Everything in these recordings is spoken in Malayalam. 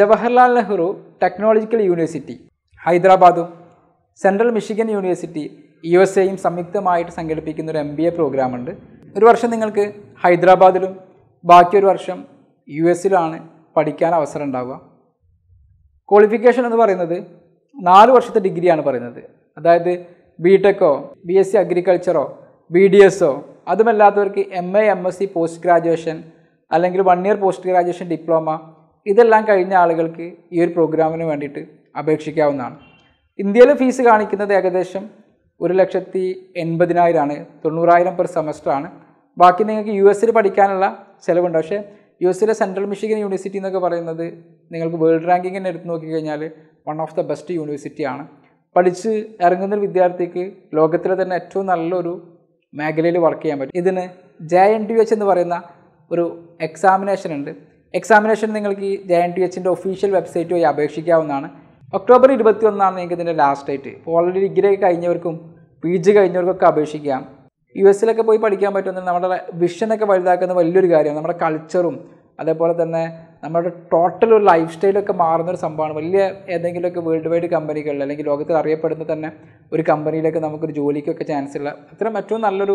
जवाहरलाल नेहरू टेक्नोलॉजिकल यूनिवर्सिटी ഹൈദരാബാദും സെൻട്രൽ മിഷിഗൻ യൂണിവേഴ്സിറ്റി യുഎസ്എയും സംയുക്തമായിട്ട് സംഘടിപ്പിക്കുന്ന ഒരു എംബിഎ പ്രോഗ്രാം ഉണ്ട്. ഒരു വർഷം നിങ്ങൾക്ക് ഹൈദരാബാദിലും ബാക്കി ഒരു വർഷം യുഎസിലാണ് പഠിക്കാൻ അവസരം ഉണ്ടാവുക. ക്വാളിഫിക്കേഷൻ എന്ന് പറയുന്നത് 4 വർഷത്തെ ഡിഗ്രിയാണ് പറയുന്നത്. അതായത് ബി.ടെക്കോ ബി.എസ്.സി അഗ്രികൾച്ചറോ ബി.ഡിഎസോ അതുമല്ലാത്തവർക്ക് എം.എസ്.സി പോസ്റ്റ് ഗ്രാജുവേഷൻ അല്ലെങ്കിൽ 1 ഇയർ പോസ്റ്റ് ഗ്രാജുവേഷൻ ഡിപ്ലോമ ഇതെല്ലാം കഴിഞ്ഞ ആളുകൾക്ക് ഈ ഒരു പ്രോഗ്രാമിന് വേണ്ടിയിട്ട് അപേക്ഷിക്കാവുന്നതാണ്. ഇന്ത്യയിലെ ഫീസ് കാണിക്കുന്നത് ഏകദേശം 1,80,000 90,000 പെർ സെമസ്റ്ററാണ്. ബാക്കി നിങ്ങൾക്ക് യു എസിൽ പഠിക്കാനുള്ള ചിലവുണ്ട്. പക്ഷേ യു എസിലെ സെൻട്രൽ മിഷിഗൻ യൂണിവേഴ്സിറ്റി എന്നൊക്കെ പറയുന്നത് നിങ്ങൾക്ക് വേൾഡ് റാങ്കിങ്ങിനെ എടുത്ത് നോക്കിക്കഴിഞ്ഞാൽ വൺ ഓഫ് ദ ബെസ്റ്റ് യൂണിവേഴ്സിറ്റിയാണ്. പഠിച്ച് ഇറങ്ങുന്ന ഒരു വിദ്യാർത്ഥിക്ക് ലോകത്തിലെ തന്നെ ഏറ്റവും നല്ലൊരു മേഖലയിൽ വർക്ക് ചെയ്യാൻ പറ്റും. ഇതിന് JNTH എന്ന് പറയുന്ന ഒരു എക്സാമിനേഷൻ ഉണ്ട്. എക്സാമിനേഷൻ നിങ്ങൾക്ക് ഈ JNTHൻ്റെ ഒഫീഷ്യൽ വെബ്സൈറ്റ് വഴി അപേക്ഷിക്കാവുന്നതാണ്. ഒക്ടോബർ 21 നിങ്ങൾക്ക് ഇതിൻ്റെ ലാസ്റ്റ് ഡേറ്റ്. ഇപ്പോൾ ഓൾറെഡി ഡിഗ്രി കഴിഞ്ഞവർക്കും PG കഴിഞ്ഞവർക്കൊക്കെ അപേക്ഷിക്കാം. യുഎസിലൊക്കെ പോയി പഠിക്കാൻ പറ്റുന്നത് നമ്മുടെ വിഷനൊക്കെ വലുതാക്കുന്ന വലിയൊരു കാര്യമാണ്. നമ്മുടെ കൾച്ചറും അതേപോലെ തന്നെ നമ്മുടെ ടോട്ടൽ ഒരു ലൈഫ് സ്റ്റൈലൊക്കെ മാറുന്നൊരു സംഭവമാണ്. വലിയ ഏതെങ്കിലുമൊക്കെ വേൾഡ് വൈഡ് കമ്പനികളിൽ അല്ലെങ്കിൽ ലോകത്തിൽ അറിയപ്പെടുന്ന തന്നെ ഒരു കമ്പനിയിലൊക്കെ നമുക്കൊരു ജോലിക്കൊക്കെ ചാൻസ് ഉള്ള അത്തരം ഏറ്റവും നല്ലൊരു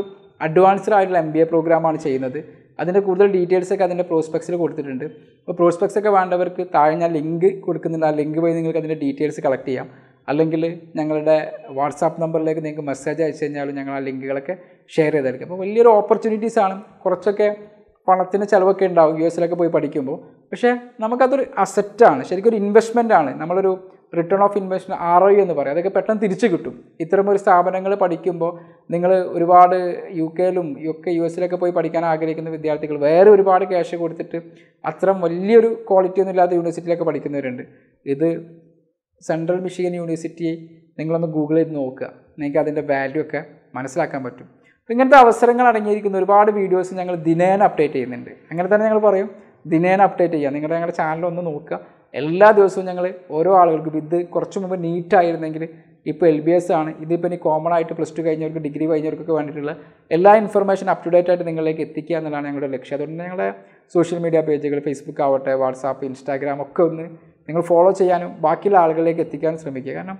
അഡ്വാൻസ്ഡ് ആയിട്ടുള്ള MBA പ്രോഗ്രാമാണ് ചെയ്യുന്നത്. അതിൻ്റെ കൂടുതൽ ഡീറ്റെയിൽസൊക്കെ അതിൻ്റെ പ്രോസ്പെക്ട്സിൽ കൊടുത്തിട്ടുണ്ട്. അപ്പോൾ പ്രോസ്പെക്ട്സൊക്കെ വേണ്ടവർക്ക് താഴെ ഞാൻ ലിങ്ക് കൊടുക്കുന്നുണ്ട്. ആ ലിങ്ക് വഴി നിങ്ങൾക്ക് അതിൻ്റെ ഡീറ്റെയിൽസ് കളക്ട് ചെയ്യാം. അല്ലെങ്കിൽ ഞങ്ങളുടെ വാട്സാപ്പ് നമ്പറിലേക്ക് നിങ്ങൾക്ക് മെസ്സേജ് അയച്ചു കഴിഞ്ഞാലും ഞങ്ങൾ ആ ലിങ്കുകളൊക്കെ ഷെയർ ചെയ്തായിരിക്കും. അപ്പോൾ വലിയൊരു ഓപ്പർച്യൂണിറ്റീസാണ്. കുറച്ചൊക്കെ പണത്തിന് ചിലവൊക്കെ ഉണ്ടാവും യുഎസിലൊക്കെ പോയി പഠിക്കുമ്പോൾ. പക്ഷേ നമുക്കതൊരു അസെറ്റാണ്, ശരിക്കും ഒരു ഇൻവെസ്റ്റ്മെൻ്റ് ആണ്. നമ്മളൊരു റിട്ടേൺ ഓഫ് ഇൻവെസ്റ്റ്മെൻറ്റ് ROI എന്ന് പറയും. അതൊക്കെ പെട്ടെന്ന് തിരിച്ചു കിട്ടും. ഇത്തരമൊരു സ്ഥാപനങ്ങൾ പഠിക്കുമ്പോൾ നിങ്ങൾ ഒരുപാട് UK-യിലും ഒക്കെ യുഎസിലൊക്കെ പോയി പഠിക്കാൻ ആഗ്രഹിക്കുന്ന വിദ്യാർത്ഥികൾ വേറെ ഒരുപാട് ക്യാഷ് കൊടുത്തിട്ട് അത്തരം വലിയൊരു ക്വാളിറ്റി ഒന്നും ഇല്ലാത്ത യൂണിവേഴ്സിറ്റിയിലൊക്കെ പഠിക്കുന്നവരുണ്ട്. ഇത് സെൻട്രൽ മിഷിഗൻ യൂണിവേഴ്സിറ്റി നിങ്ങളൊന്ന് ഗൂഗിൾ ചെയ്ത് നോക്കുക, നിങ്ങൾക്ക് അതിൻ്റെ വാല്യൂ ഒക്കെ മനസ്സിലാക്കാൻ പറ്റും. ഇങ്ങനത്തെ അവസരങ്ങൾ അടങ്ങിയിരിക്കുന്ന ഒരുപാട് വീഡിയോസ് ഞങ്ങൾ ദിനേന അപ്ഡേറ്റ് ചെയ്യുന്നുണ്ട്. അങ്ങനെ തന്നെ ഞങ്ങൾ പറയും ദിനേന അപ്ഡേറ്റ് ചെയ്യുക. ഞങ്ങളുടെ ചാനലൊന്ന് നോക്കുക. എല്ലാ ദിവസവും ഞങ്ങൾ ഓരോ ആളുകൾക്കും ഇത് കുറച്ച് മുമ്പ് നീറ്റായിരുന്നെങ്കിൽ ഇപ്പോൾ LBS ആണ്. ഇതിപ്പോൾ ഇനി കോമൺ ആയിട്ട് പ്ലസ് ടു കഴിഞ്ഞവർക്ക് ഡിഗ്രി കഴിഞ്ഞവർക്കൊക്കെ വേണ്ടിയിട്ടുള്ള എല്ലാ ഇൻഫർമേഷൻ അപ് ടു ഡേറ്റ് ആയിട്ട് നിങ്ങളിലേക്ക് എത്തിക്കുക എന്നുള്ളതാണ് ഞങ്ങളുടെ ലക്ഷ്യം. അതുകൊണ്ട് ഞങ്ങളുടെ സോഷ്യൽ മീഡിയ പേജുകൾ ഫേസ്ബുക്ക് ആവട്ടെ വാട്സാപ്പ് ഇൻസ്റ്റാഗ്രാം ഒക്കെ ഒന്ന് നിങ്ങൾ ഫോളോ ചെയ്യാനും ബാക്കിയുള്ള ആളുകളിലേക്ക് എത്തിക്കാനും ശ്രമിക്കുക. കാരണം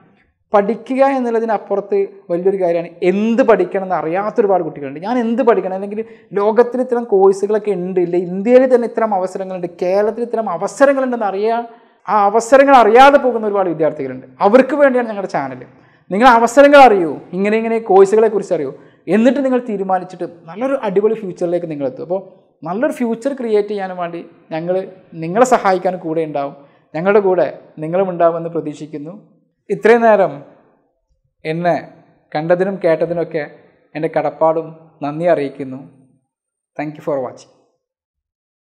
പഠിക്കുക എന്നുള്ളതിനപ്പുറത്ത് വലിയൊരു കാര്യമാണ് എന്ത് പഠിക്കണം എന്ന് അറിയാത്തൊരുപാട് കുട്ടികളുണ്ട്. ഞാൻ എന്ത് പഠിക്കണം, അല്ലെങ്കിൽ ലോകത്തിൽ ഇത്തരം കോഴ്സുകളൊക്കെ ഉണ്ട്, ഇല്ല ഇന്ത്യയിൽ തന്നെ ഇത്തരം അവസരങ്ങളുണ്ട്, കേരളത്തിൽ ഇത്തരം അവസരങ്ങളുണ്ടെന്ന് അറിയാൻ ആ അവസരങ്ങൾ അറിയാതെ പോകുന്ന ഒരുപാട് വിദ്യാർത്ഥികളുണ്ട്. അവർക്ക് വേണ്ടിയാണ് ഞങ്ങളുടെ ചാനൽ. നിങ്ങൾ അവസരങ്ങൾ അറിയൂ, ഇങ്ങനെ കോഴ്സുകളെക്കുറിച്ച് അറിയൂ, എന്നിട്ട് നിങ്ങൾ തീരുമാനിച്ചിട്ട് നല്ലൊരു അടിപൊളി ഫ്യൂച്ചറിലേക്ക് നിങ്ങളെത്തും. അപ്പോൾ നല്ലൊരു ഫ്യൂച്ചർ ക്രിയേറ്റ് ചെയ്യാനും വേണ്ടി ഞങ്ങൾ നിങ്ങളെ സഹായിക്കാൻ കൂടെ ഉണ്ടാവും, ഞങ്ങളുടെ കൂടെ നിങ്ങളും ഉണ്ടാവുമെന്ന് പ്രതീക്ഷിക്കുന്നു. ഇത്രയും നേരം എന്നെ കണ്ടതിനും കേട്ടതിനുമൊക്കെ എൻ്റെ കടപ്പാടും നന്ദി അറിയിക്കുന്നു. Thank you for watching.